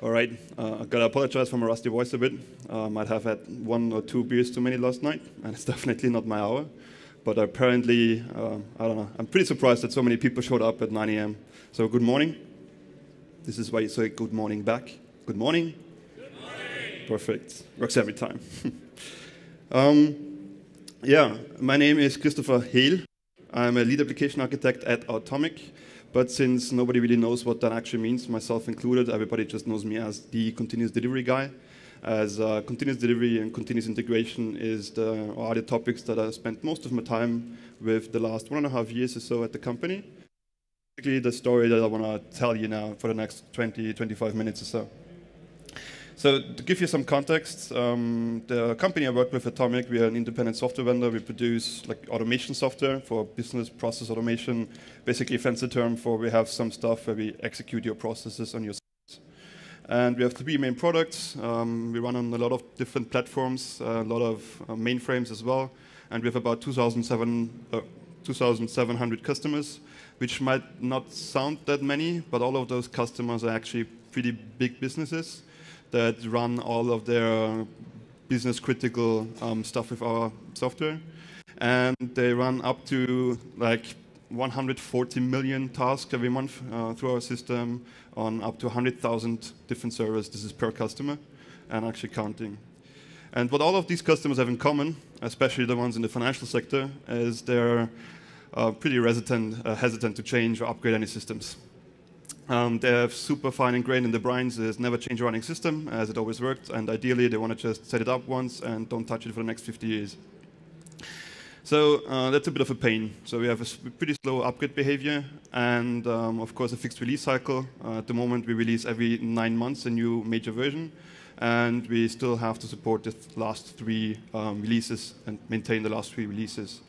All right, I gotta apologize for my rusty voice a bit. Might have had one or two beers too many last night, and it's definitely not my hour. But apparently, I don't know, I'm pretty surprised that so many people showed up at 9 a.m. So good morning. This is why you say good morning back. Good morning. Good morning. Perfect, works every time. Yeah, my name is Christopher Hejl. I'm a lead application architect at Automic. But since nobody really knows what that actually means, myself included, everybody just knows me as the continuous delivery guy, as continuous delivery and continuous integration are the topics that I spent most of my time with the last 1.5 years or so at the company. Basically, the story that I want to tell you now for the next 20, 25 minutes or so. So to give you some context, the company I work with, Automic, we are an independent software vendor. We produce like automation software for business process automation. Basically, a fancy term for we have some stuff where we execute your processes on your sites. And we have 3 main products. We run on a lot of different platforms, a lot of mainframes as well. And we have about 2,700 customers, which might not sound that many, but all of those customers are actually pretty big businesses that run all of their business-critical stuff with our software. And they run up to like 140 million tasks every month through our system on up to 100,000 different servers. This is per customer and actually counting. And what all of these customers have in common, especially the ones in the financial sector, is they're pretty hesitant to change or upgrade any systems. They have super fine ingrained in the brains is never change a running system, as it always worked, and ideally they want to just set it up once and don't touch it for the next 50 years. So that's a bit of a pain. So we have a pretty slow upgrade behavior and, of course, a fixed release cycle. At the moment, we release every 9 months a new major version, and we still have to support the last 3 releases and maintain the last 3 releases,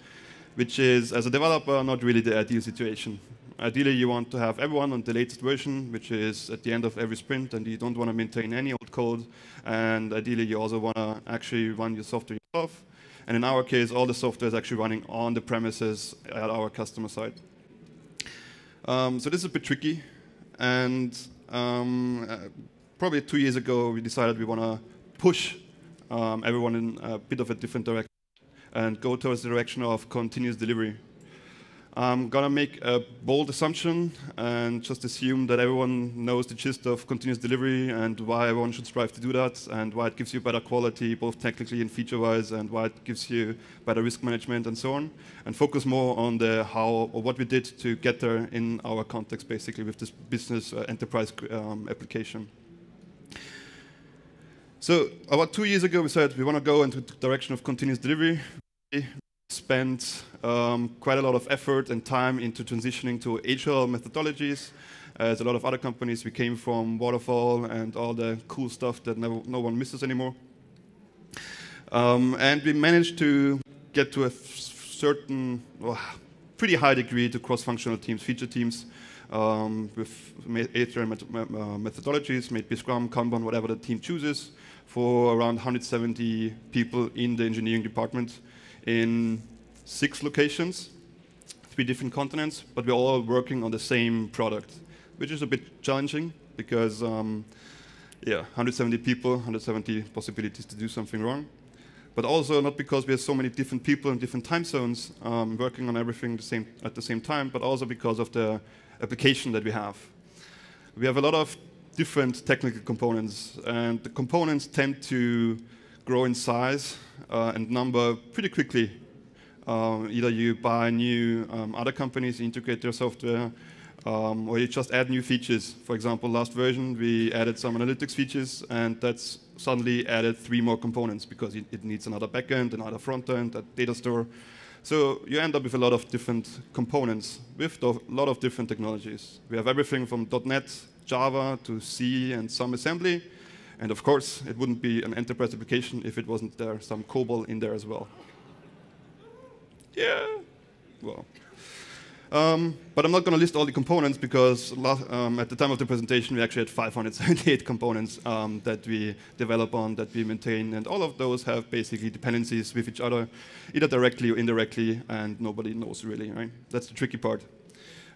which is, as a developer, not really the ideal situation. Ideally, you want to have everyone on the latest version, which is at the end of every sprint, and you don't want to maintain any old code. And ideally, you also want to actually run your software yourself. And in our case, all the software is actually running on the premises at our customer side. So this is a bit tricky. And probably 2 years ago, we decided we want to push everyone in a bit of a different direction and go towards the direction of continuous delivery. I'm going to make a bold assumption and just assume that everyone knows the gist of continuous delivery and why everyone should strive to do that and why it gives you better quality, both technically and feature-wise, and why it gives you better risk management and so on, and focus more on the how or what we did to get there in our context, basically, with this business enterprise application. So about 2 years ago, we said we want to go into the direction of continuous delivery. Spent quite a lot of effort and time into transitioning to agile methodologies. As a lot of other companies, we came from waterfall and all the cool stuff that no one misses anymore. And we managed to get to a certain, pretty high degree to cross-functional teams, feature teams, with agile methodologies, maybe Scrum, Kanban, whatever the team chooses, for around 170 people in the engineering department, in 6 locations, 3 different continents, but we're all working on the same product, which is a bit challenging because, yeah, 170 people, 170 possibilities to do something wrong. But also not because we have so many different people in different time zones working on everything at the same time, but also because of the application that we have. We have a lot of different technical components, and the components tend to grow in size and number pretty quickly. Either you buy new other companies, integrate their software, or you just add new features. For example, last version, we added some analytics features, and that's suddenly added 3 more components because it needs another backend, another frontend, a data store. So you end up with a lot of different components with a lot of different technologies. We have everything from .NET, Java, to C, and some assembly. And of course, it wouldn't be an enterprise application if it wasn't there some COBOL in there as well. Yeah, well. But I'm not going to list all the components because at the time of the presentation, we actually had 578 components that we develop on, that we maintain. And all of those have basically dependencies with each other, either directly or indirectly, and nobody knows really, right? That's the tricky part.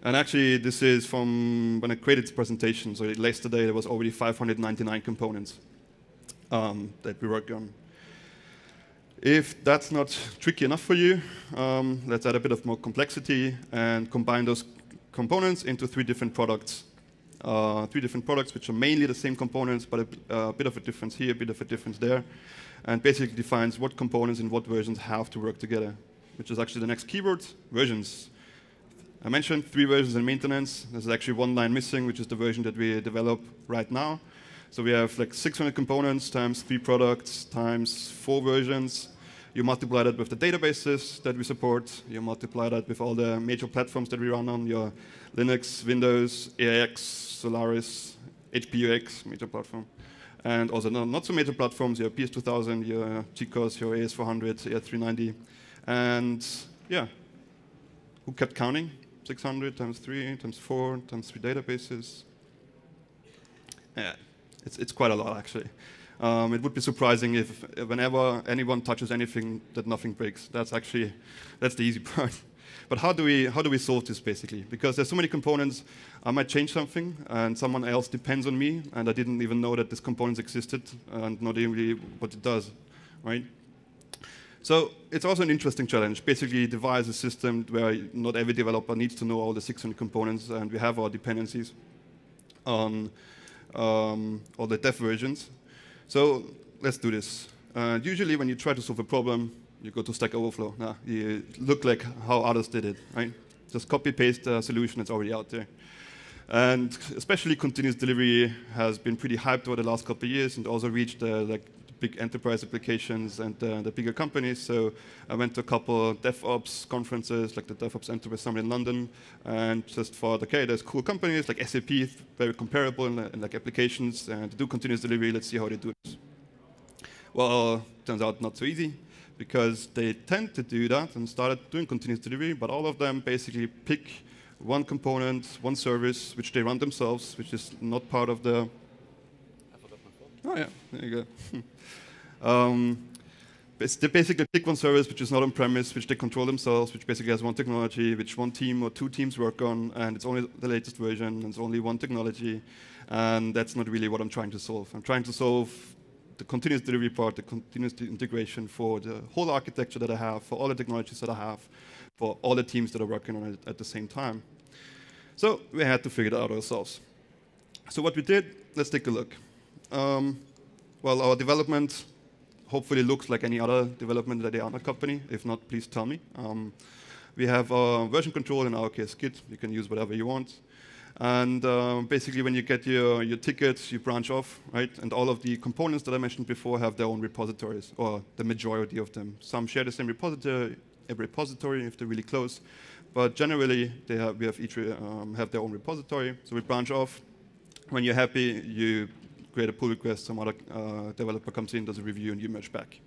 And actually, this is from when I created this presentation. So yesterday, there was already 599 components that we worked on. If that's not tricky enough for you, let's add a bit of more complexity and combine those components into three different products, which are mainly the same components, but a bit of a difference here, a bit of a difference there, and basically defines what components in what versions have to work together, which is actually the next keyword, versions. I mentioned 3 versions in maintenance. There's actually 1 line missing, which is the version that we develop right now. So we have like 600 components times 3 products times 4 versions. You multiply that with the databases that we support. You multiply that with all the major platforms that we run on, your Linux, Windows, AIX, Solaris, HPUX, major platform. And also not so major platforms, your PS2000, your GCOS, your AS400, AS390. And yeah, who kept counting? 600 times 3 times 4 times 3 databases. Yeah, it's quite a lot, actually. It would be surprising if whenever anyone touches anything that nothing breaks. That's the easy part. But how do we solve this, basically? Because there's so many components, I might change something, and someone else depends on me, and I didn't even know that this component existed, and not even what it does, right? So it's also an interesting challenge. Basically, devise a system where not every developer needs to know all the 600 components, and we have our dependencies on all the dev versions. So let's do this. Usually, when you try to solve a problem, you go to Stack Overflow. Nah, you look like how others did it, right? Just copy-paste the solution that's already out there. And especially continuous delivery has been pretty hyped over the last couple of years and also reached like big enterprise applications and the bigger companies. So I went to a couple DevOps conferences, like the DevOps Enterprise Summit in London, and just thought, OK, there's cool companies like SAP, very comparable in like applications, and they do continuous delivery. Let's see how they do this. Well, turns out not so easy, because they tend to do that and started doing continuous delivery, but all of them basically pick one component, one service, which they run themselves, which is not part of the... I forgot my phone. Oh, yeah, there you go. They basically pick one service, which is not on-premise, which they control themselves, which basically has one technology, which one team or 2 teams work on, and it's only the latest version, and it's only one technology, and that's not really what I'm trying to solve. I'm trying to solve the continuous delivery part, the continuous integration for the whole architecture that I have, for all the technologies that I have, for all the teams that are working on it at the same time. So we had to figure it out ourselves. So what we did, let's take a look. Well, our development hopefully looks like any other development at the other company. If not, please tell me. We have our version control, in our case, Git. You can use whatever you want. And basically, when you get your tickets, you branch off, right? And all of the components that I mentioned before have their own repositories, or the majority of them. Some share the same repository if they're really close. But generally, we have each have their own repository. So we branch off. When you're happy, you create a pull request. Some other developer comes in, does a review, and you merge back.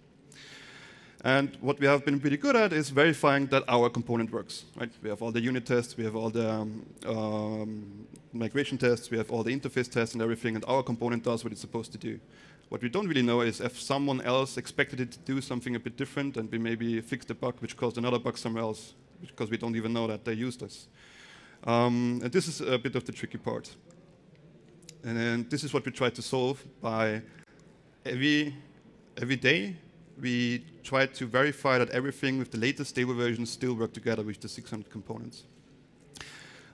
And what we have been pretty good at is verifying that our component works, right? We have all the unit tests, we have all the migration tests, we have all the interface tests and everything, and our component does what it's supposed to do. What we don't really know is if someone else expected it to do something a bit different, and we maybe fixed a bug which caused another bug somewhere else, because we don't even know that they used us. And this is a bit of the tricky part. And then this is what we try to solve by every day, we tried to verify that everything with the latest stable versions still work together with the 600 components.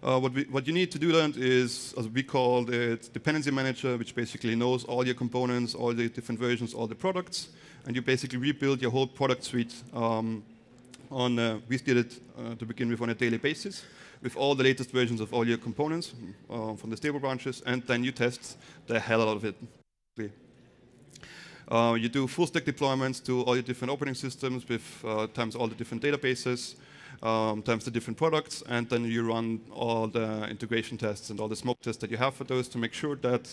What you need to do then is, as we call it, dependency manager, which basically knows all your components, all the different versions, all the products, and you basically rebuild your whole product suite. We did it to begin with on a daily basis with all the latest versions of all your components from the stable branches, and then you test the hell out of it. You do full-stack deployments to all your different operating systems with times all the different databases, times the different products, and then you run all the integration tests and all the smoke tests that you have for those to make sure that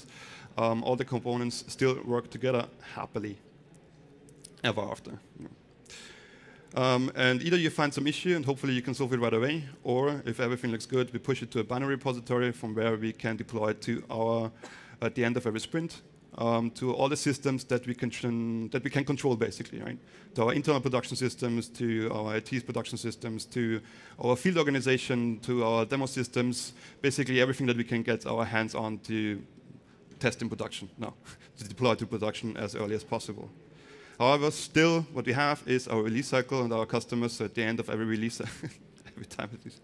all the components still work together happily ever after. And either you find some issue, and hopefully you can solve it right away, or if everything looks good, we push it to a binary repository from where we can deploy it to at the end of every sprint. to all the systems that we can control, basically, right? To our internal production systems, to our IT's production systems, to our field organization, to our demo systems, basically everything that we can get our hands on to test in production now, to deploy to production as early as possible. However, still, what we have is our release cycle and our customers. So at the end of every release, every time it is,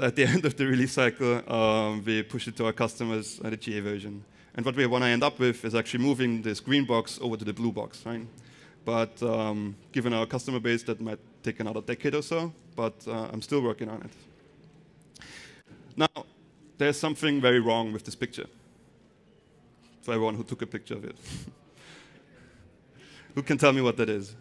at the end of the release cycle, we push it to our customers at the GA version. And what we want to end up with is actually moving this green box over to the blue box, right? But given our customer base, that might take another decade or so, but I'm still working on it. Now, there's something very wrong with this picture, for everyone who took a picture of it. Who can tell me what that is?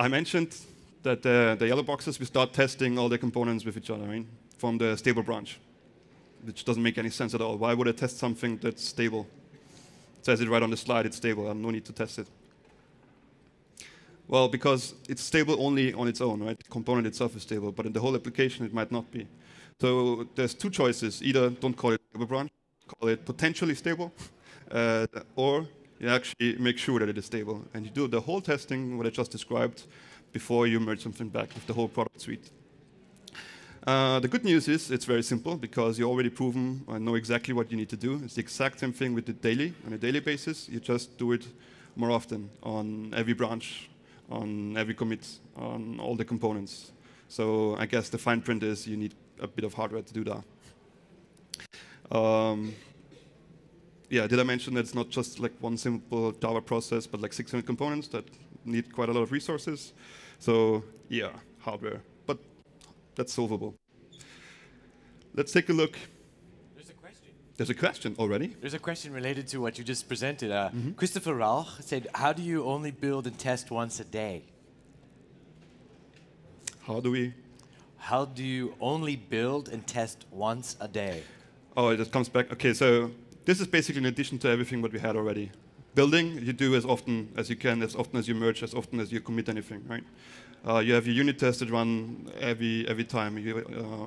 I mentioned that the yellow boxes, we start testing all the components with each other, right? From the stable branch, which doesn't make any sense at all. Why would I test something that's stable? It says it right on the slide, it's stable. I have no need to test it. Well, because it's stable only on its own, right? The component itself is stable, but in the whole application, it might not be. So there's two choices. Either don't call it stable branch, call it potentially stable, or you actually make sure that it is stable. And you do the whole testing, what I just described, before you merge something back with the whole product suite. The good news is it's very simple, because you're already proven and know exactly what you need to do. It's the exact same thing we did daily, on a daily basis. You just do it more often on every branch, on every commit, on all the components. So I guess the fine print is you need a bit of hardware to do that. Yeah, did I mention that it's not just like one simple Java process, but like 600 components that need quite a lot of resources? So yeah, hardware. But that's solvable. Let's take a look. There's a question. There's a question already? There's a question related to what you just presented. Christopher Rauch said, how do you only build and test once a day? How do you only build and test once a day? Oh, it just comes back. OK, so this is basically in addition to everything that we had already. Building, you do as often as you can, as often as you merge, as often as you commit anything, right? You have your unit test that run every time,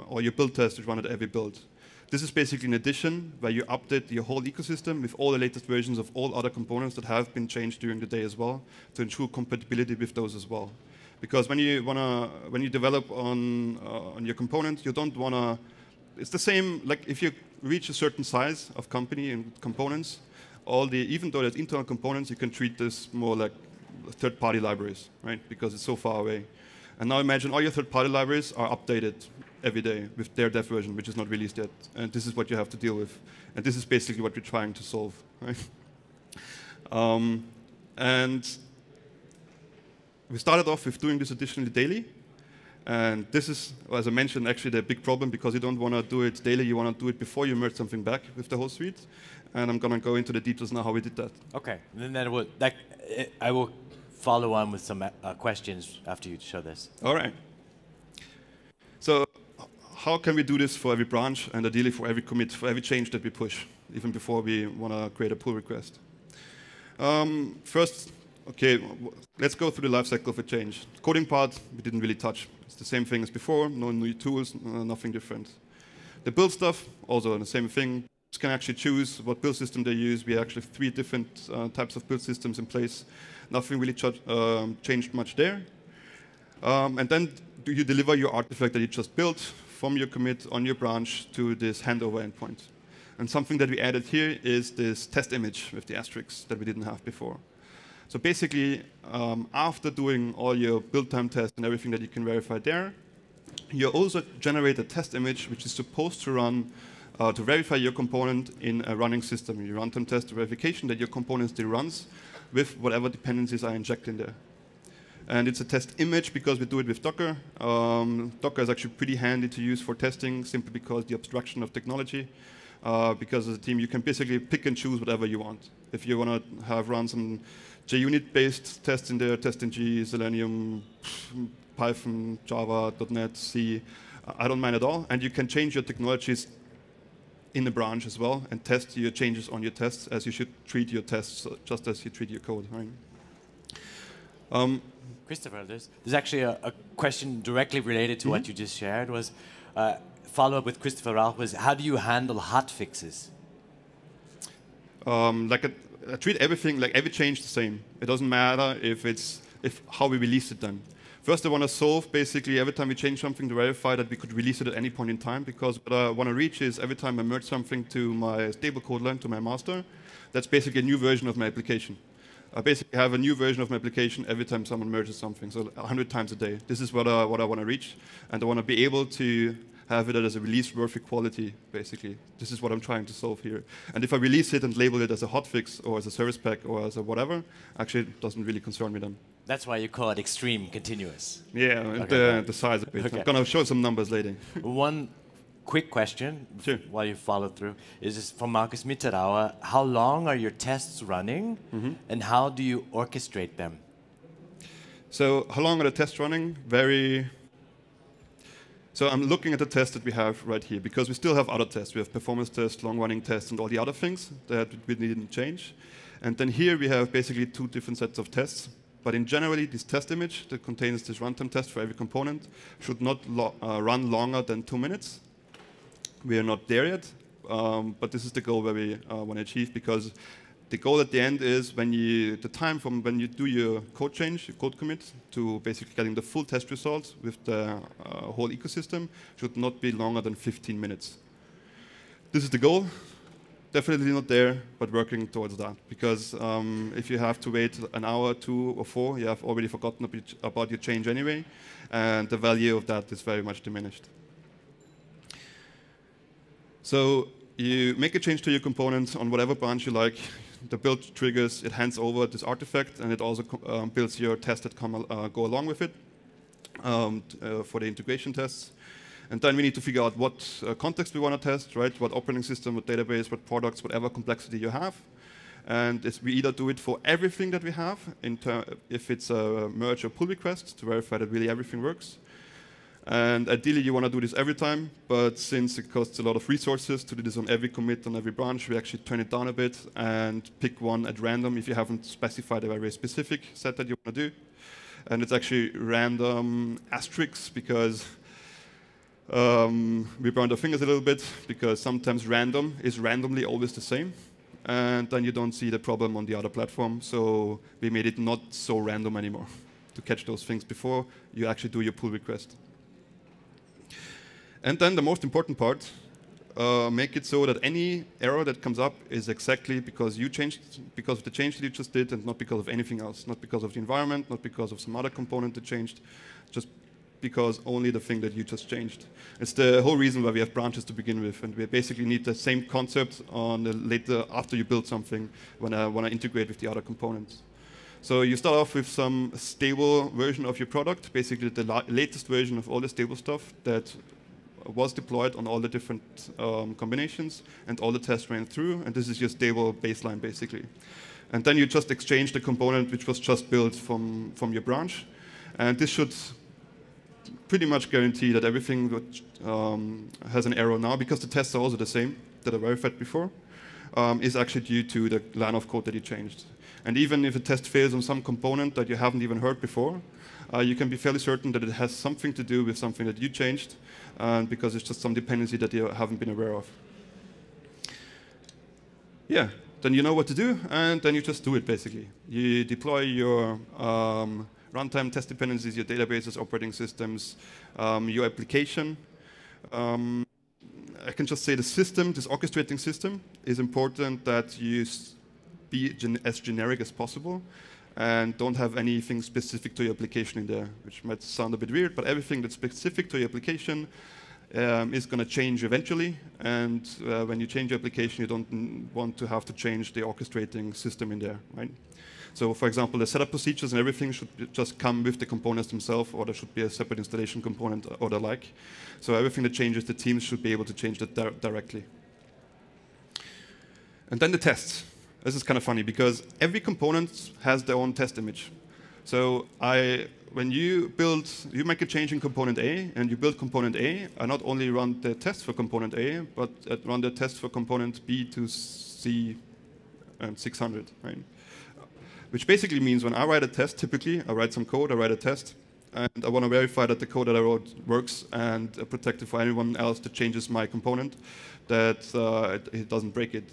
or your build test that run at every build. This is basically an addition where you update your whole ecosystem with all the latest versions of all other components that have been changed during the day as well, to ensure compatibility with those as well. Because when you develop on your component, you don't want to. It's the same. Like if you reach a certain size of company and components, even though there's internal components, you can treat this more like third-party libraries, right? Because it's so far away. And now imagine all your third-party libraries are updated every day with their dev version, which is not released yet. And this is what you have to deal with. And this is basically what we're trying to solve, right? And we started off with doing this additionally daily. And this is, as I mentioned, actually the big problem, because you don't want to do it daily. You want to do it before you merge something back with the whole suite. And I'm going to go into the details now how we did that. OK. Then I will follow on with some questions after you show this. All right. So how can we do this for every branch and ideally for every commit, for every change that we push, even before we want to create a pull request? First, OK, let's go through the lifecycle of a change. The coding part, we didn't really touch. It's the same thing as before. No new tools, nothing different. The build stuff, also the same thing. You can actually choose what build system they use. We actually have three different types of build systems in place. Nothing really changed much there. And then you deliver your artifact that you just built from your commit on your branch to this handover endpoint. And something that we added here is this test image with the asterisks that we didn't have before. So basically, after doing all your build time tests and everything that you can verify there, you also generate a test image which is supposed to run to verify your component in a running system. You runtime test verification that your component still runs with whatever dependencies I inject in there. And it's a test image because we do it with Docker. Docker is actually pretty handy to use for testing, simply because the abstraction of technology. Because as a team, you can basically pick and choose whatever you want. If you want to have run some JUnit-based tests in there, test in G, Selenium, Python, Java, .NET, C, I don't mind at all. And you can change your technologies in the branch as well and test your changes on your tests, as you should treat your tests just as you treat your code. Right? Christopher, there's actually a question directly related to what you just shared. Follow up with Christopher Rauch was, how do you handle hot fixes? like I treat everything, like every change the same. It doesn't matter if it's how we release it then. First, I want to solve, basically, every time we change something to verify that we could release it at any point in time, because what I want to reach is every time I merge something to my stable code line, to my master, that's basically a new version of my application. I basically have a new version of my application every time someone merges something, so 100 times a day. This is what I want to reach, and I want to be able to have it as a release-worthy quality, basically. This is what I'm trying to solve here. And if I release it and label it as a hotfix or as a service pack or as a whatever, actually it doesn't really concern me then. That's why you call it extreme continuous. Yeah, okay. The size of it. Okay. I'm going to show some numbers later. One quick question while you follow through is from Marcus Mitterauer. How long are your tests running, and how do you orchestrate them? So how long are the tests running? So I'm looking at the test that we have right here, because we still have other tests. We have performance tests, long-running tests, and all the other things that we didn't change. And then here we have basically two different sets of tests. But in generally, this test image that contains this runtime test for every component should not run longer than 2 minutes. We are not there yet, but this is the goal where we want to achieve, because the goal at the end is when you, the time from when you do your code change, your code commit, to basically getting the full test results with the whole ecosystem should not be longer than 15 minutes. This is the goal. Definitely not there, but working towards that. Because if you have to wait an hour, 2, or 4, you have already forgotten about your change anyway, and the value of that is very much diminished. So you make a change to your component on whatever branch you like. The build triggers, it hands over this artifact, and it also builds your tests that come, go along with it for the integration tests. And then we need to figure out what context we want to test, right? What operating system, what database, what products, whatever complexity you have. And we either do it for everything that we have, if it's a merge or pull request, to verify that really everything works. And ideally, you want to do this every time. But since it costs a lot of resources to do this on every commit, on every branch, we actually turn it down a bit and pick one at random if you haven't specified a very specific set that you want to do. And it's actually random asterisks, because we burned our fingers a little bit, because sometimes random is randomly always the same. And then you don't see the problem on the other platform. So we made it not so random anymore to catch those things before you actually do your pull request. And then the most important part, make it so that any error that comes up is exactly because you changed, because of the change that you just did, and not because of anything else, not because of the environment, not because of some other component that changed, just because only the thing that you just changed. It's the whole reason why we have branches to begin with, and we basically need the same concept on the later after you build something when I want to integrate with the other components. So you start off with some stable version of your product, basically the latest version of all the stable stuff that was deployed on all the different combinations, and all the tests ran through, and this is your stable baseline basically. And then you just exchange the component which was just built from your branch, and this should pretty much guarantee that everything that has an error now, because the tests are also the same that I verified before, is actually due to the line of code that you changed. And even if a test fails on some component that you haven't even heard before, you can be fairly certain that it has something to do with something that you changed, because it's just some dependency that you haven't been aware of. Yeah, then you know what to do, and then you just do it, basically. You deploy your runtime test dependencies, your databases, operating systems, your application. I can just say the system, this orchestrating system, is important that you be as generic as possible and don't have anything specific to your application in there, which might sound a bit weird, but everything that's specific to your application is going to change eventually. And when you change your application, you don't want to have to change the orchestrating system in there, right? So for example, the setup procedures and everything should just come with the components themselves, or there should be a separate installation component or the like. So everything that changes, the teams should be able to change that directly. And then the tests. This is kind of funny, because every component has their own test image. So when you make a change in component A, and you build component A, I not only run the test for component A, but I run the test for component B to C and 600, right? Which basically means when I write a test, typically, I write some code, I write a test, and I want to verify that the code that I wrote works and protect it for anyone else that changes my component, that it doesn't break it.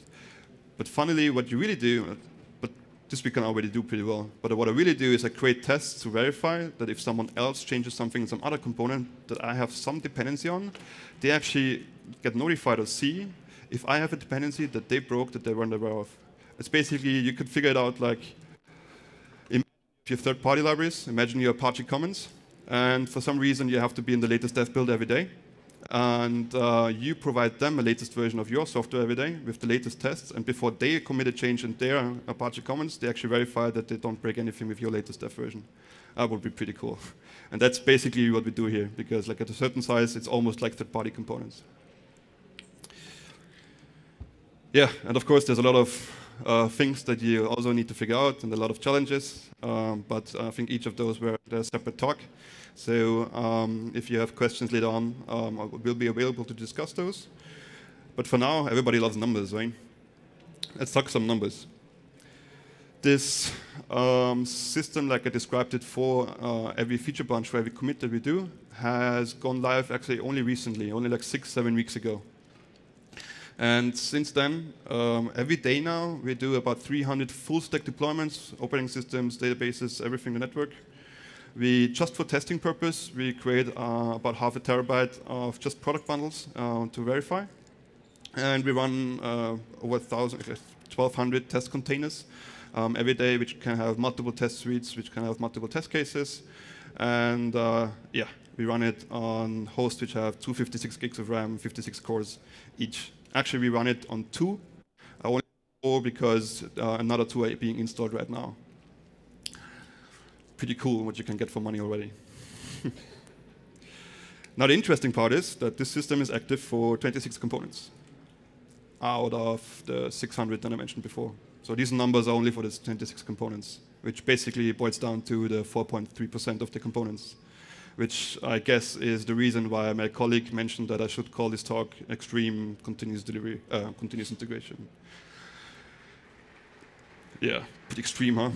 But funnily, what you really do, but this we can already do pretty well, but what I really do is I create tests to verify that if someone else changes something in some other component that I have some dependency on, they actually get notified or see if I have a dependency that they broke that they weren't aware of. It's basically, you could figure it out like, if you have third-party libraries, imagine your Apache Commons, and for some reason you have to be in the latest dev build every day. And you provide them the latest version of your software every day with the latest tests. And before they commit a change in their Apache Commons, they actually verify that they don't break anything with your latest dev version. That would be pretty cool. And that's basically what we do here, because like at a certain size, it's almost like third-party components. Yeah, and of course, there's a lot of things that you also need to figure out and a lot of challenges. But I think each of those were a separate talk. So if you have questions later on, we'll be available to discuss those. But for now, everybody loves numbers, right? Let's talk some numbers. This system, like I described it for every feature branch, for every commit that we do, has gone live actually only recently, only like 6-7 weeks ago. And since then, every day now, we do about 300 full-stack deployments, operating systems, databases, everything in the network. We, just for testing purpose, we create about 0.5 TB of just product bundles to verify. And we run over 1,200 test containers every day, which can have multiple test suites, which can have multiple test cases. And yeah, we run it on hosts which have 256 gigs of RAM, 56 cores each. Actually, we run it on 2. I only have 4 because another 2 are being installed right now. Pretty cool what you can get for money already. Now the interesting part is that this system is active for 26 components out of the 600 that I mentioned before. So these numbers are only for the 26 components, which basically boils down to the 4.3% of the components, which I guess is the reason why my colleague mentioned that I should call this talk Extreme Continuous Delivery, Continuous Integration. Yeah, pretty extreme, huh?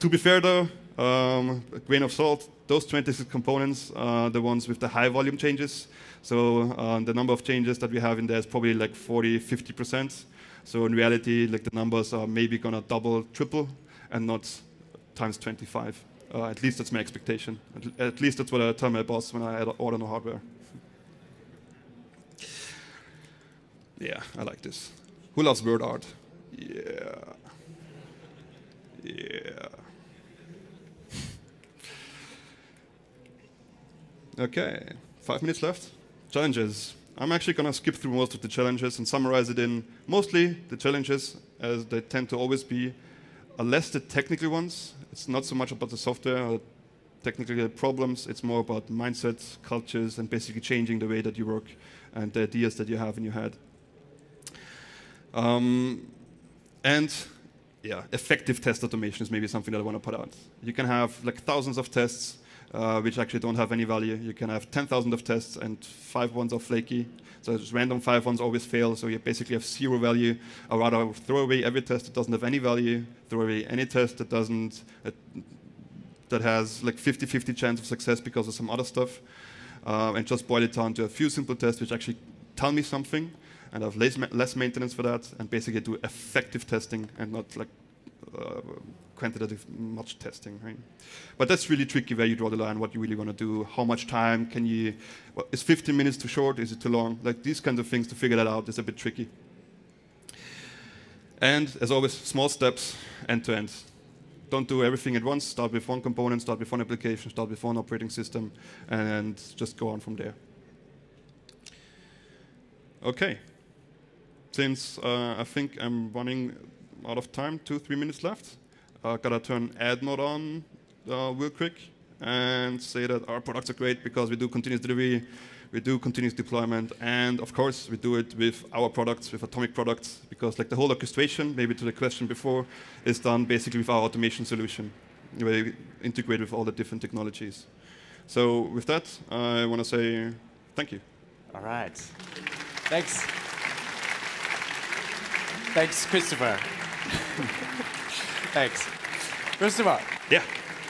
To be fair, though, a grain of salt, those 26 components are the ones with the high volume changes. So the number of changes that we have in there is probably like 40-50%. So in reality, like the numbers are maybe going to double, triple, and not times 25. At least that's my expectation. At least that's what I tell my boss when I order no hardware. Yeah, I like this. Who loves word art? Yeah. Yeah. OK, 5 minutes left. Challenges. I'm actually going to skip through most of the challenges and summarize it in mostly the challenges, as they tend to always be, unless the technical ones. It's not so much about the software or technical problems. It's more about mindsets, cultures, and basically changing the way that you work and the ideas that you have in your head. And yeah, effective test automation is maybe something that I want to put out. You can have like thousands of tests, which actually don't have any value. You can have 10,000 of tests, and 5 ones are flaky. So just random 5 ones always fail, so you basically have 0 value. Or rather, throw away every test that doesn't have any value, throw away any test that doesn't, that has like 50-50 chance of success because of some other stuff, and just boil it down to a few simple tests which actually tell me something, and have less maintenance for that, and basically do effective testing and not like quantitative much testing, right? But that's really tricky where you draw the line, what you really want to do, how much time can you, well, is 15 minutes too short, is it too long? Like these kinds of things, to figure that out is a bit tricky. And as always, small steps, end to end. Don't do everything at once, start with one component, start with one application, start with one operating system, and just go on from there. Okay, since I think I'm running out of time, 2-3 minutes left. Gotta turn ad mode on real quick and say that our products are great because we do continuous delivery, we do continuous deployment, and of course we do it with our products, with Automic products, because like the whole orchestration, maybe to the question before, is done basically with our automation solution, where we integrate with all the different technologies. So with that, I want to say thank you. All right. Thanks. Thanks, Christopher. Thanks. Christopher. Yeah.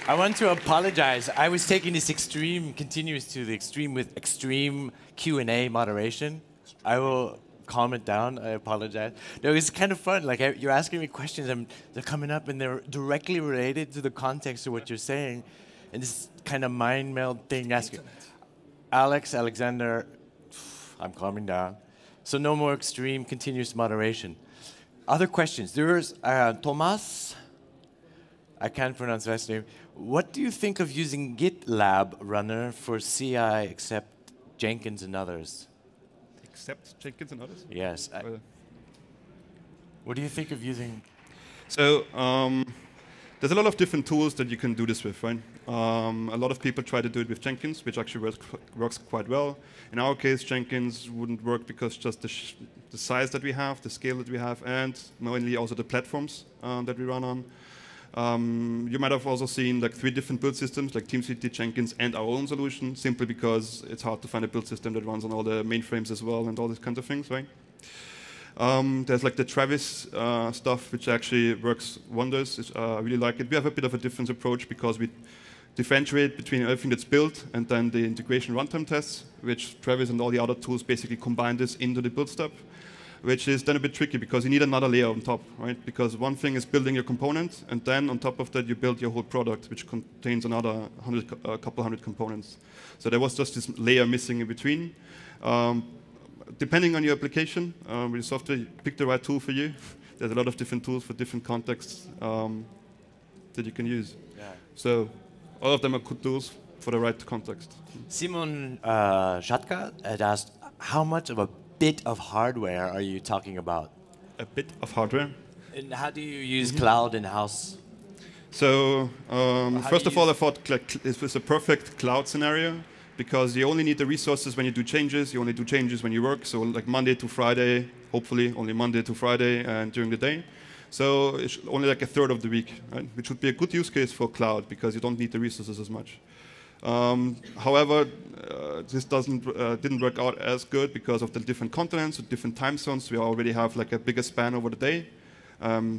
I want to apologize. I was taking this extreme, continuous to the extreme with extreme Q&A moderation. I will comment down. I apologize. No, it's kind of fun. Like, you're asking me questions, and they're coming up, and they're directly related to the context of what you're saying. And this kind of mind meld thing asking. Alex, Alexander, I'm calming down. So no more extreme continuous moderation. Other questions? There's Thomas. I can't pronounce his last name. What do you think of using GitLab runner for CI except Jenkins and others? Except Jenkins and others? Yes. What do you think of using? So there's a lot of different tools that you can do this with, right? A lot of people try to do it with Jenkins, which actually works quite well. In our case, Jenkins wouldn't work because just the size that we have, the scale that we have, and mainly also the platforms that we run on. You might have also seen like 3 different build systems, like TeamCity, Jenkins, and our own solution, simply because it's hard to find a build system that runs on all the mainframes as well and all these kinds of things, right? There's like the Travis stuff, which actually works wonders. I really like it. We have a bit of a different approach because we differentiate between everything that's built and then the integration runtime tests, which Travis and all the other tools basically combine this into the build step, which is then a bit tricky because you need another layer on top, right? Because one thing is building your component, and then on top of that you build your whole product, which contains another couple hundred components. So there was just this layer missing in between. Depending on your application, with software, you pick the right tool for you. There's a lot of different tools for different contexts that you can use. Yeah. So all of them are good tools for the right context. Simon Schatka had asked, how much of a bit of hardware are you talking about? A bit of hardware. And how do you use cloud in-house? So first of all, I thought this was a perfect cloud scenario because you only need the resources when you do changes. You only do changes when you work. So like Monday to Friday, hopefully only Monday to Friday and during the day. So it's only like a third of the week, right? Which would be a good use case for cloud because you don't need the resources as much. However, this didn't work out as good because of the different continents, the different time zones. We already have like a bigger span over the day.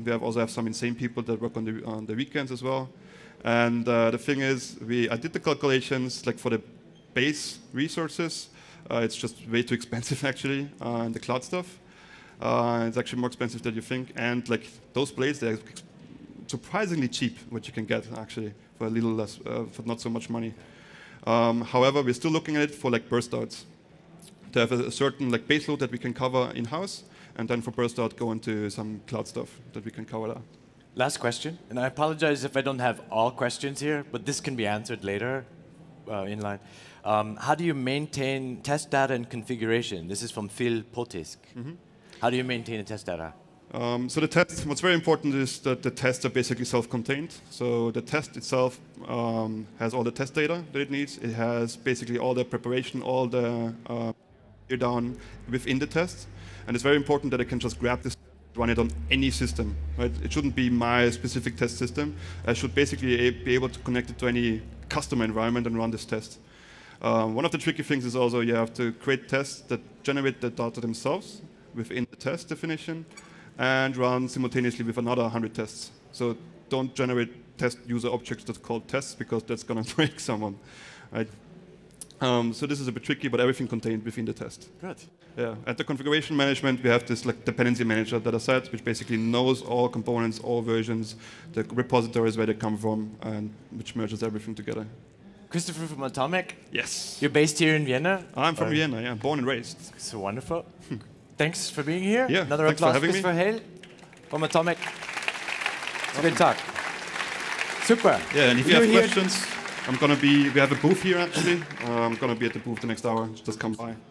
We also have some insane people that work on the weekends as well. And the thing is, I did the calculations like for the base resources. It's just way too expensive actually, and the cloud stuff. It's actually more expensive than you think. And like those blades, they're surprisingly cheap, what you can get actually for a little less, for not so much money. However, we're still looking at it for like burst outs, to have a certain like baseload that we can cover in-house, and then for burst out go into some cloud stuff that we can cover that. Last question, and I apologize if I don't have all questions here, but this can be answered later in line. How do you maintain test data and configuration? This is from Phil Potisk. How do you maintain the test data? So the test, what's very important is that the tests are basically self-contained. So the test itself has all the test data that it needs. It has basically all the preparation, all the down within the test. And it's very important that I can just grab this, run it on any system. Right? It shouldn't be my specific test system. I should basically be able to connect it to any customer environment and run this test. One of the tricky things is also you have to create tests that generate the data themselves within the test definition, and run simultaneously with another 100 tests. So don't generate test user objects that's called tests, because that's going to break someone. Right? So this is a bit tricky, but everything contained within the test. Good. Yeah. At the configuration management, we have this like dependency manager that I said, which basically knows all components, all versions, the repositories where they come from, and which merges everything together. Christopher from Automic? Yes. You're based here in Vienna? I'm from Vienna, yeah. Born and raised. So wonderful. Thanks for being here. Yeah, another applause for Christopher Hejl from Automic. It's a good talk. Super. Yeah, and if you have questions, we have a booth here actually. I'm going to be at the booth the next hour. Just come by.